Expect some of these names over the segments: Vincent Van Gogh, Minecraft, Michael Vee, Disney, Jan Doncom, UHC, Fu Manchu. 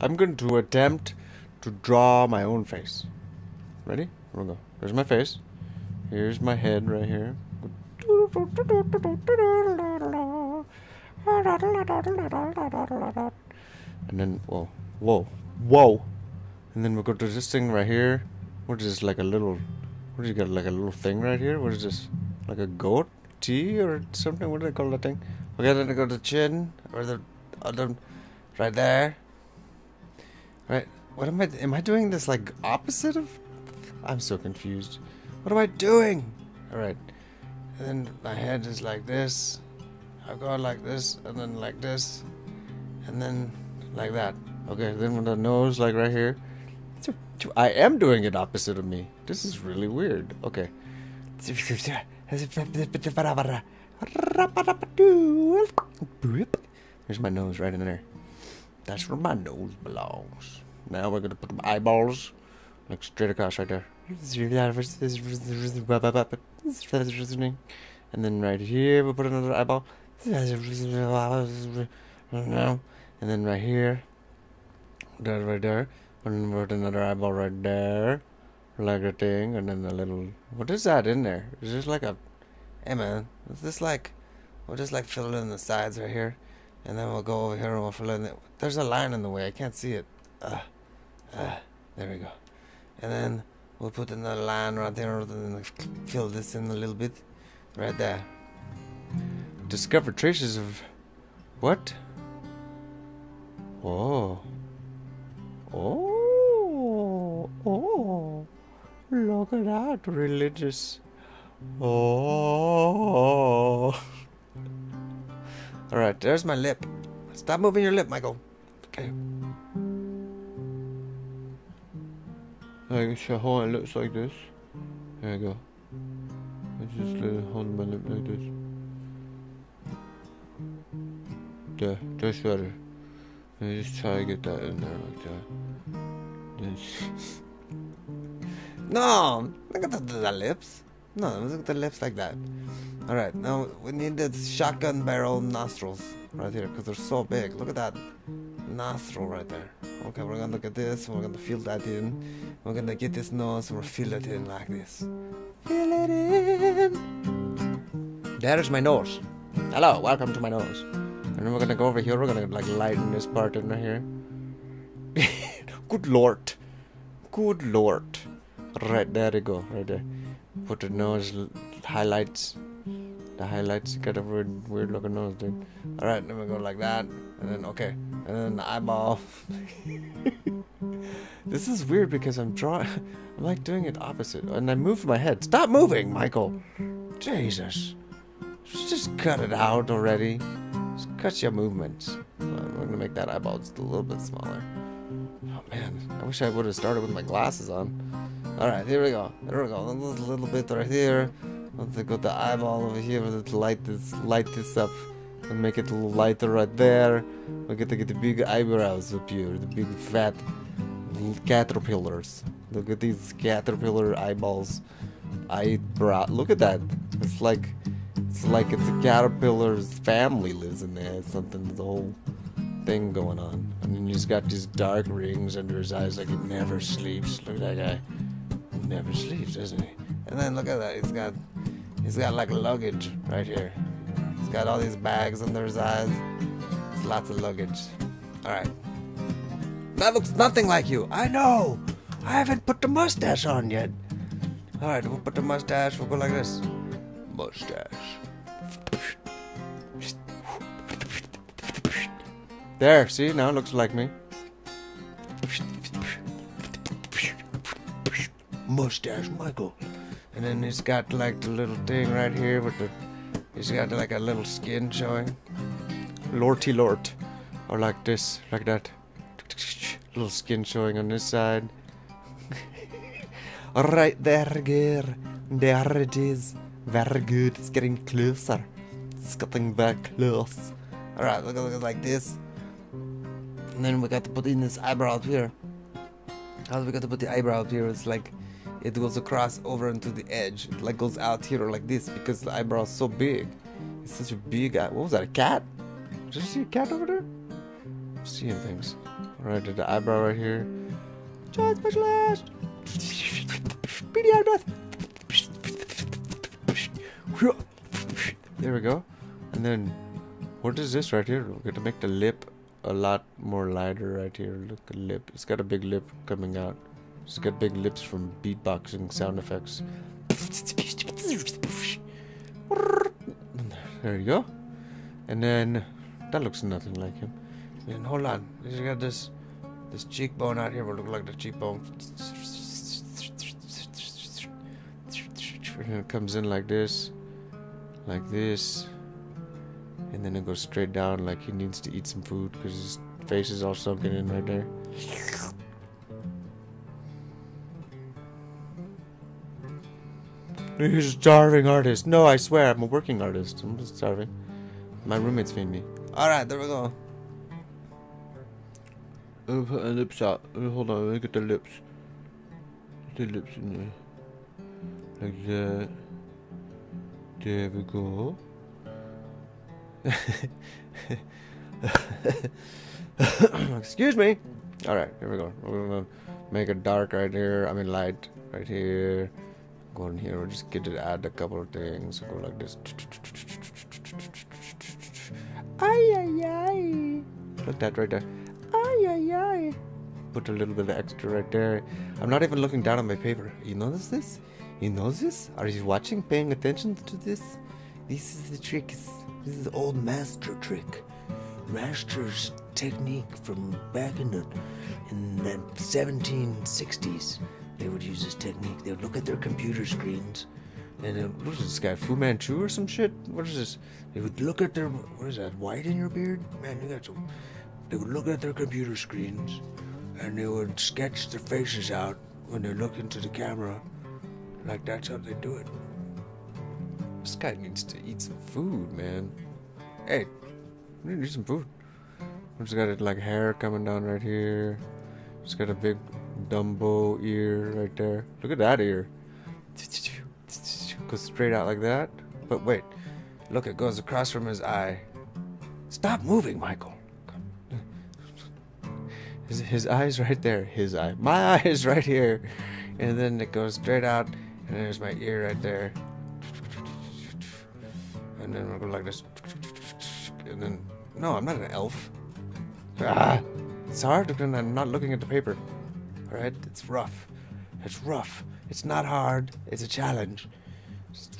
I'm going to attempt to draw my own face. Ready? Here we go. Here's my face. Here's my head right here. And then, whoa, whoa, whoa. And then we'll go to this thing right here. What is this, like a little, what do you got, like a little thing right here? What is this, like a goat? T or something? What do they call that thing? Okay, then I go to the chin, or the other, right there. Right, what am I doing this like opposite of? I'm so confused. What am I doing? All right, and then my head is like this. I've gone like this, and then like this, and then like that. Okay, then with the nose, like right here. I am doing it opposite of me. This is really weird. Okay. Here's my nose right in there. That's where my nose belongs. Now we're gonna put my eyeballs like straight across right there. And then right here we'll put another eyeball. And then right here. That right there. And put another eyeball right there. Like a thing, and then a little. What is that in there? Is this like a? Hey man, is this like? We'll just like fill it in the sides right here, and then we'll go over here and we'll fill it in. There's a line in the way. I can't see it. There we go. And then we'll put another line right there and fill this in a little bit, right there. Discover traces of what? Whoa. Oh. Oh. Look at that, religious. Oh. Alright, there's my lip. Stop moving your lip, Michael. Okay. I should hold my lips like this. There you go. I just hold my lip like this. There, that's better. Let me just try to get that in there like that. This. No, look at the lips. No, look at the lips like that. All right, now we need the shotgun barrel nostrils right here because they're so big. Look at that nostril right there. Okay, we're gonna look at this. We're gonna fill that in. We're gonna get this nose. We'll fill it in like this. Fill it in. There's my nose. Hello, welcome to my nose. And then we're gonna go over here. We're gonna like lighten this part in right here. Good lord. Good lord. Right there you go, right there. Put the nose highlights. The highlights got a weird looking nose, dude. All right, then we go like that, and then okay, and then the eyeball. This is weird because I'm like doing it opposite, and I moved my head. Stop moving, Michael. Jesus, just cut it out already. Just cut your movements. We're gonna make that eyeball just a little bit smaller. Oh man, I wish I would have started with my glasses on. Alright, here we go. Here we go. A little bit right here. Let's get the eyeball over here. Let's light this up and make it a little lighter right there. We got to get the big eyebrows up here. The big fat caterpillars. Look at these caterpillar eyeballs. Eyebrow. Look at that. It's like a caterpillar's family lives in there. It's something. The whole thing going on. And then he's got these dark rings under his eyes, like he never sleeps. Look at that guy. Never sleeps, doesn't he? And then look at that, he's got like luggage right here. He's got all these bags under his eyes. It's lots of luggage. Alright. That looks nothing like you. I know! I haven't put the mustache on yet. Alright, we'll put the mustache, we'll go like this. Mustache. There, see, now it looks like me. Mustache Michael. And then he's got like the little thing right here with the, he's got like a little skin showing. Lorty lort. Or like this, like that. Little skin showing on this side. Alright there, girl. There it is. Very good. It's getting closer. It's getting very close. Alright, look at like this. And then we got to put in this eyebrow up here. How's we got to put the eyebrow up here? It's like it goes across over into the edge. It like goes out here like this because the eyebrow is so big. It's such a big eye. What was that? A cat? Did you see a cat over there? I'm seeing things. All Right, did the eyebrow right here. John Specialist! Beady eye breath! There we go. And then, what is this right here? We're going to make the lip a lot more lighter right here. Look at the lip. It's got a big lip coming out. It's got big lips from beatboxing sound effects. There you go. And then, that looks nothing like him. And hold on, you got this cheekbone out here will look like the cheekbone. And it comes in like this, and then it goes straight down like he needs to eat some food because his face is all sunken in right there. He's a starving artist. No, I swear, I'm a working artist. I'm just starving. My roommates feed me. Alright, there we go. I'm gonna put my lips out. Hold on, let me get the lips. Get the lips in there. Like that. There we go. Excuse me. Alright, here we go. We're gonna make it dark right here. I mean light right here. Go in here. We'll just get to add a couple of things. Go like this. Ay, ay, ay. Look that right there. Ay, ay, ay. Put a little bit of extra right there. I'm not even looking down on my paper. You notice this? You notice this? Are you watching? Paying attention to this? This is the trick. This is the old master trick. Master's technique from back in the 1760s. They would use this technique. They would look at their computer screens. And what is this guy, Fu Manchu or some shit? What is this? They would look at their, what is that, white in your beard? Man, you got some. They would look at their computer screens, and they would sketch their faces out when they look into the camera. Like, that's how they do it. This guy needs to eat some food, man. Hey, we need to eat some food. We just got, like, hair coming down right here. Just got a big Dumbo ear right there. Look at that ear. Goes straight out like that, but wait, look, it goes across from his eye. Stop moving, Michael. His eye's right there. His eye, my eye is right here, and then it goes straight out, and there's my ear right there, and then we'll go like this, and then no, I'm not an elf. It's hard because I'm not looking at the paper. All right, it's rough. It's rough. It's not hard. It's a challenge.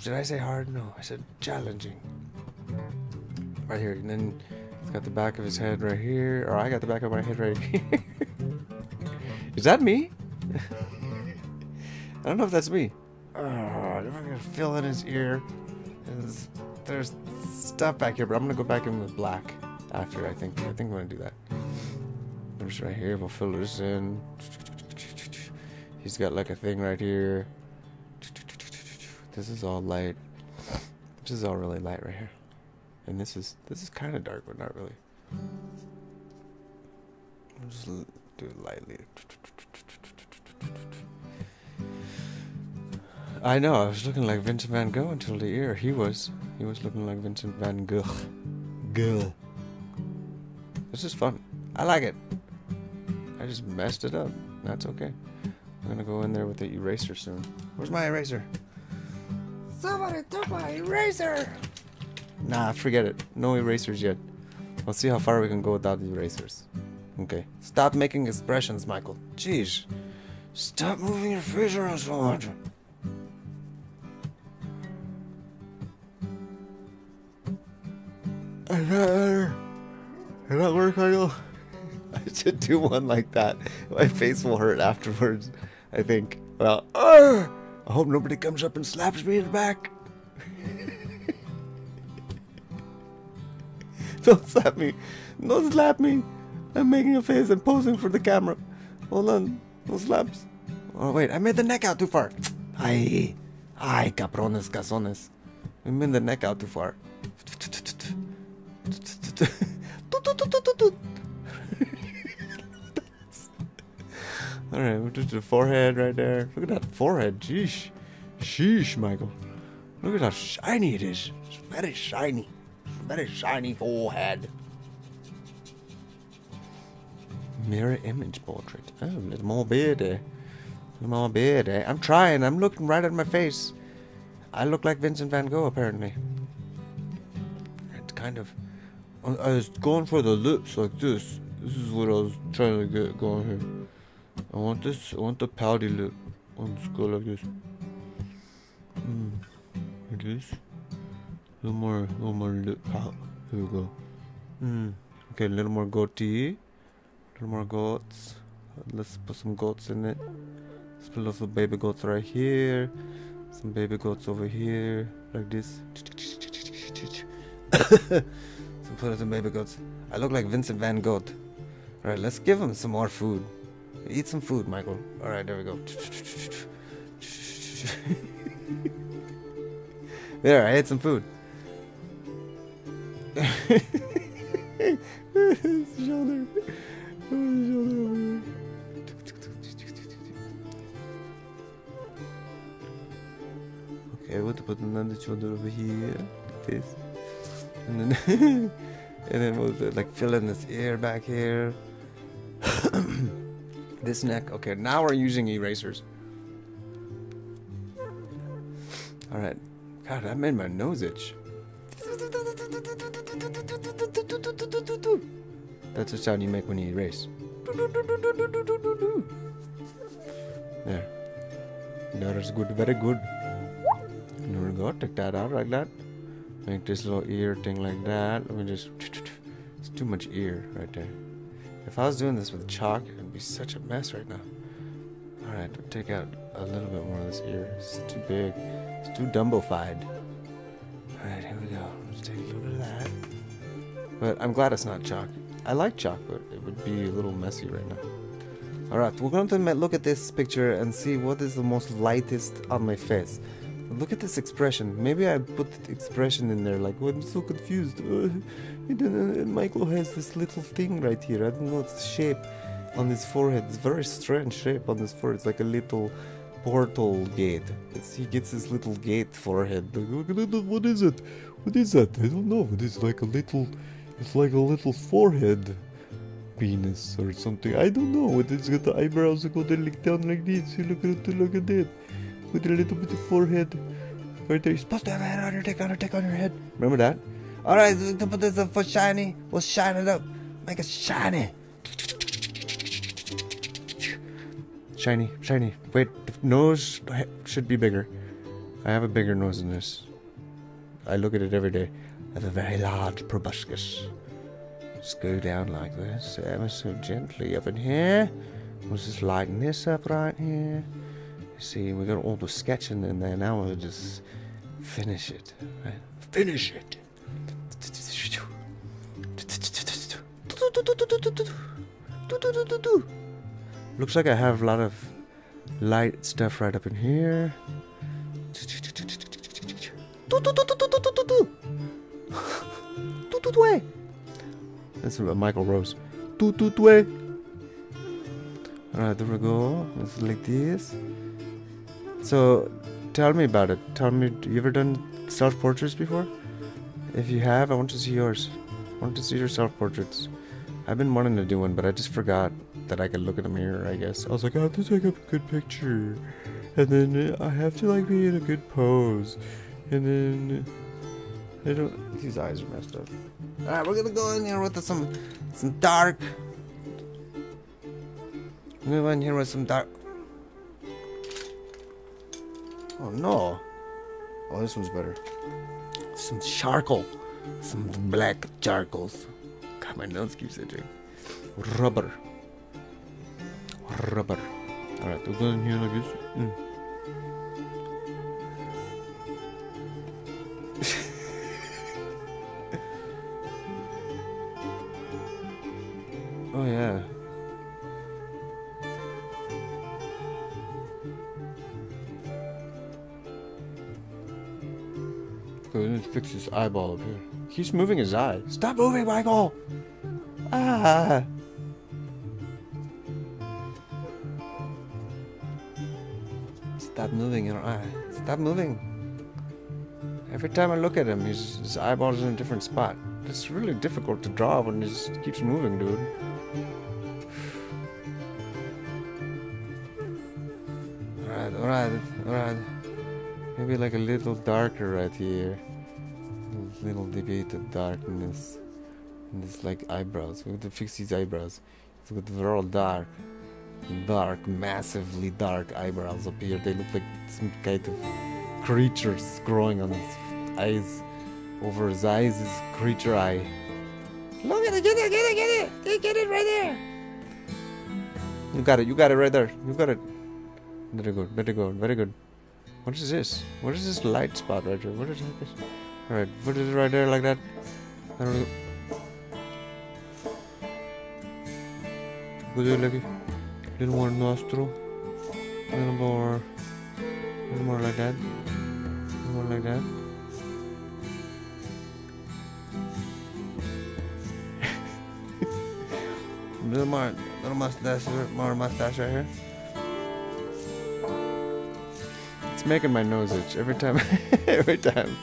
Did I say hard? No, I said challenging. Right here, and then it's got the back of his head right here, or I got the back of my head right here. Is that me? I don't know if that's me. Oh, I'm gonna fill in his ear. There's stuff back here, but I'm gonna go back in with black after. I think I'm gonna do that. There's right here. We'll fill this in. He's got like a thing right here. This is all light. This is all really light right here, and this is kind of dark, but not really. I'll just do it lightly. I know I was looking like Vincent Van Gogh until the ear. He was looking like Vincent Van Gogh. Girl. This is fun. I like it. I just messed it up. That's okay. I'm gonna go in there with the eraser soon. Where's my eraser? Somebody took my eraser! Nah, forget it. No erasers yet. We'll see how far we can go without the erasers. Okay. Stop making expressions, Michael. Jeez. Stop moving your face around so much. Did that work, Michael? I should do one like that. My face will hurt afterwards, I think. Well, I hope nobody comes up and slaps me in the back. Don't slap me. Don't slap me. I'm making a face and posing for the camera. Hold on. No slaps. Oh, wait. I made the neck out too far. Ay. Ay, cabrones, cazones. I made the neck out too far. Alright, we'll just do the forehead right there. Look at that forehead, jeesh. Sheesh, Michael. Look at how shiny it is. It's very shiny. Very shiny forehead. Mirror image portrait. Oh, a little more beardy. I'm trying. I'm looking right at my face. I look like Vincent van Gogh, apparently. It's kind of... I was going for the lips like this. This is what I was trying to get going here. I want this. I want the pouty lip. I want this to go like this. Like this. A little more lip pout. Here we go. Okay, a little more goatee. A little more goats. Let's put some goats in it. Let's put lots of baby goats right here. Some baby goats over here. Like this. So put some baby goats. I look like Vincent van Gogh. Alright, let's give him some more food. Eat some food, Michael. Alright, there we go. There, I ate some food. His shoulder. Okay, we'll put another shoulder over here. Like this. And then and then we'll like fill in this ear back here. This neck. Okay, now we're using erasers. Alright. God, that made my nose itch. That's the sound you make when you erase. There. That is good, very good. Now we go, take that out like that. Make this little ear thing like that. Let me just... It's too much ear right there. If I was doing this with chalk, it'd be such a mess right now. Alright, we'll take out a little bit more of this ear. It's too big. It's too dumbo-fied. Alright, here we go. Let's take a little bit of that. But I'm glad it's not chalk. I like chalk, but it would be a little messy right now. Alright, we're going to look at this picture and see what is the most lightest on my face. Look at this expression. Maybe I put the expression in there, like, oh, I'm so confused. Michael has this little thing right here. I don't know its shape on his forehead. It's a very strange shape on his forehead. It's like a little... portal gate. He gets this little gate forehead. What is it? What is that? I don't know. It is like a little. It's like a little forehead penis or something. I don't know. It is got the eyebrows go down like this. You look at that. With a little bit of forehead. Right there. You're supposed to have a hat on your dick on your head. Remember that? Alright, put this up for shiny. We'll shine it up. Make it shiny. Shiny, shiny. Wait, the nose should be bigger. I have a bigger nose than this. I look at it every day. I have a very large proboscis. Just go down like this, ever so gently up in here. We'll just lighten this up right here. See, we got all the sketching in there. Now we'll just finish it. Right? Finish it! Looks like I have a lot of light stuff right up in here. That's Michael Rose. Alright, there we go. It's like this. So, tell me about it. Tell me, you ever done self-portraits before? If you have, I want to see yours. I want to see your self-portraits. I've been wanting to do one, but I just forgot that I could look in the mirror, I guess. I was like, I have to take up a good picture. And then I have to, like, be in a good pose. And then... I don't... These eyes are messed up. Alright, we're gonna go in here with some dark. I'm gonna go in here with some dark... Oh, no. Oh, this one's better. Some charcoal. Some black charcoals. God, my nose keeps itching. Rubber. Alright, we'll go in here like this. Oh, yeah. Go ahead and fix his eyeball up here. He's moving his eye. Stop moving, Michael! Ah! Stop moving your eye. Stop moving. Every time I look at him, his eyeball's in a different spot. It's really difficult to draw when he keeps moving, dude. Right. Maybe like a little darker right here. A little deviated darkness. And it's like eyebrows. We have to fix these eyebrows. It's good, they're all dark. Dark, massively dark eyebrows up here. They look like some kind of creatures growing on his eyes. Over his eyes is creature eye. Look at it, get it! Get it right there! You got it right there. You got it. Very good. What is this? What is this light spot right here? What is this? Alright, put it right there like that. I don't know. We'll do like a little more nostril. A little more like that. A little more like that. Little more mustache right here. It's making my nose itch every time. every time.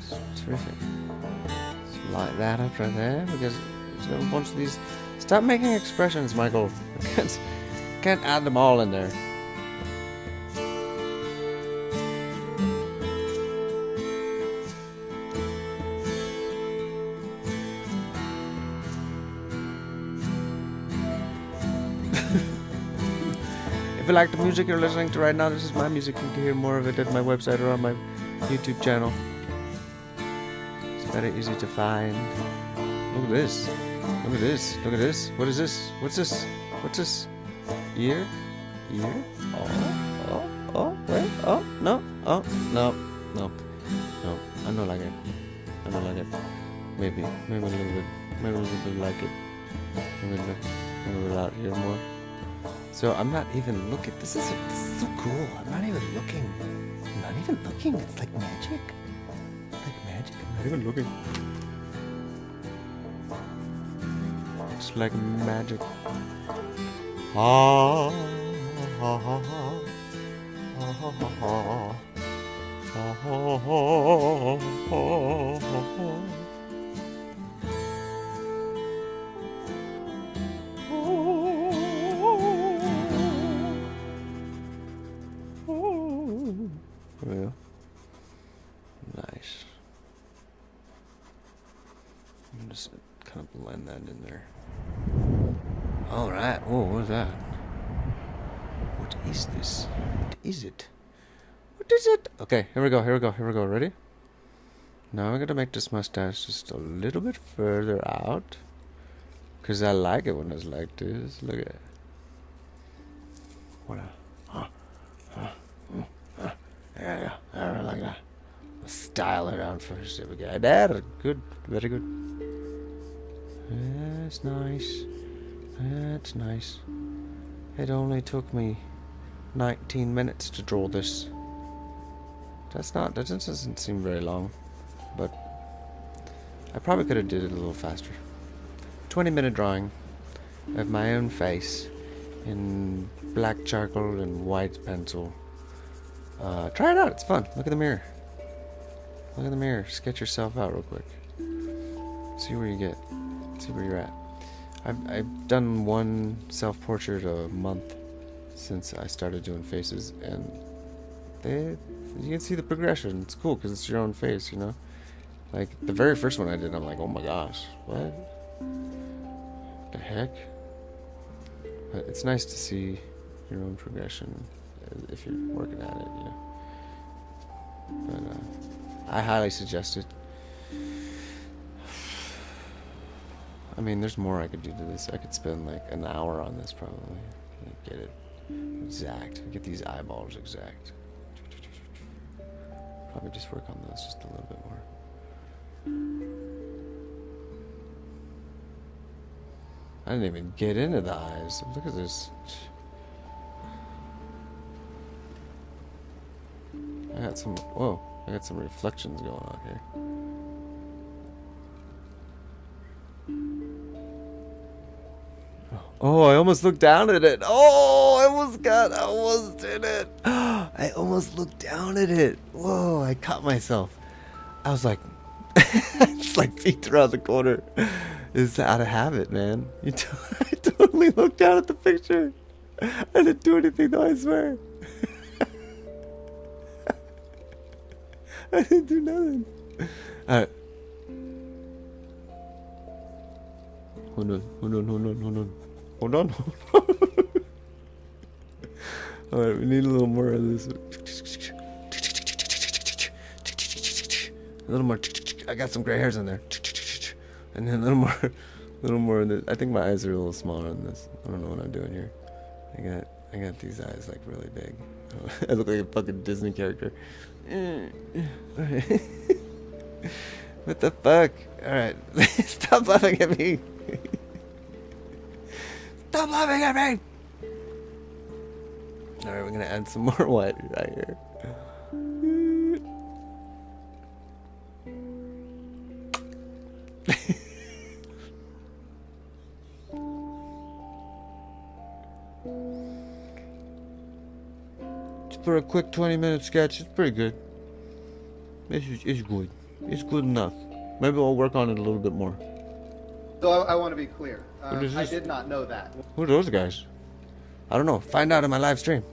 It's terrific. Let's light that up right there because it's got a bunch of these. Stop making expressions, Michael. Can't add them all in there. If you like the music you're listening to right now, this is my music. You can hear more of it at my website or on my YouTube channel. Very easy to find. Look at this. What is this? What's this? Ear? Wait. No. I don't like it. Maybe a little bit. Maybe a little bit like it. Maybe a little bit out here more. So I'm not even looking. This is so cool. I'm not even looking. It's like magic. I'm not even looking. It's like magic. Well, nice. I'm just kind of blend that in there. Alright, whoa, what is that? What is this? What is it? Okay, here we go, ready? Now I'm gonna make this mustache just a little bit further out. Cause I like it when it's like this. Look at it. What a I like that. Style around first. There we go. That good, very good. That's nice. It only took me 19 minutes to draw this. That doesn't seem very long, but I probably could have did it a little faster. 20-minute drawing of my own face in black charcoal and white pencil. Try it out. It's fun. Look at the mirror. Sketch yourself out real quick. See where you get. See where you're at. I've done one self-portrait a month since I started doing faces, and you can see the progression. It's cool because it's your own face, you know. Like the very first one I did, I'm like, oh my gosh, what the heck? But it's nice to see your own progression if you're working at it, you know. But I highly suggest it. I mean, there's more I could do to this. I could spend like an hour on this probably. Get it exact. Get these eyeballs exact. probably just work on those just a little bit more. I didn't even get into the eyes. Look at this. I got some, whoa, I got some reflections going on here. Oh, I almost looked down at it. Oh, I almost did it. I almost looked down at it. Whoa, I caught myself. I was like, it's like peeked around the corner. It's out of habit, man. I totally looked down at the picture. I didn't do anything though, I swear. I didn't do nothing. Alright. Hold on. Alright, we need a little more of this. A little more. I got some gray hairs in there. And then a little more of this. I think my eyes are a little smaller than this. I don't know what I'm doing here. I got these eyes like really big. I look like a fucking Disney character. Alright. What the fuck? Alright. Stop laughing at me. Stop laughing at me! Alright, we're gonna add some more white right here. Just for a quick 20-minute sketch, it's pretty good. It's good. It's good enough. Maybe I'll work on it a little bit more. So I want to be clear. I did not know that. Who are those guys? I don't know. Find out in my live stream.